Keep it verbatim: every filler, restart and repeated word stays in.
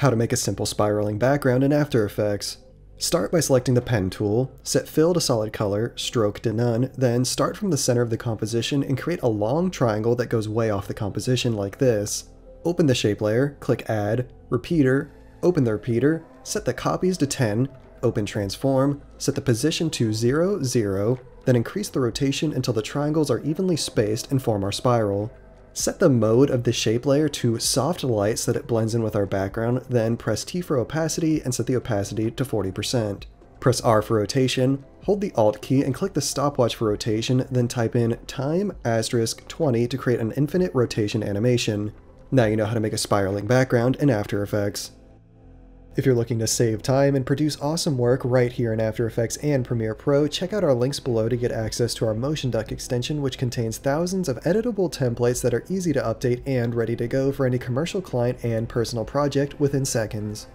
How to make a simple spiraling background in After Effects. Start by selecting the pen tool, set fill to solid color, stroke to none, then start from the center of the composition and create a long triangle that goes way off the composition like this. Open the shape layer, click add, repeater, open the repeater, set the copies to ten, open transform, set the position to zero, zero, then increase the rotation until the triangles are evenly spaced and form our spiral. Set the mode of the shape layer to soft light so that it blends in with our background, then press T for opacity and set the opacity to forty percent. Press R for rotation, hold the Alt key and click the stopwatch for rotation, then type in time asterisk twenty to create an infinite rotation animation. Now you know how to make a spiraling background in After Effects. If you're looking to save time and produce awesome work right here in After Effects and Premiere Pro, check out our links below to get access to our MotionDuck extension, which contains thousands of editable templates that are easy to update and ready to go for any commercial client and personal project within seconds.